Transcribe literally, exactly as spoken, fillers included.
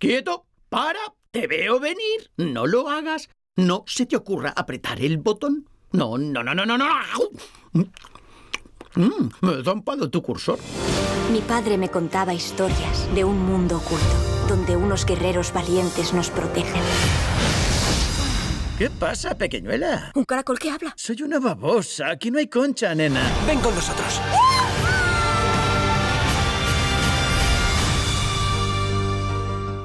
¡Quieto! ¡Para! ¡Te veo venir! ¡No lo hagas! ¡No se te ocurra apretar el botón! ¡No, no, no, no, no, no! Mm, me he zampado tu cursor. Mi padre me contaba historias de un mundo oculto, donde unos guerreros valientes nos protegen. ¿Qué pasa, pequeñuela? ¿Un caracol que habla? Soy una babosa. Aquí no hay concha, nena. Ven con nosotros.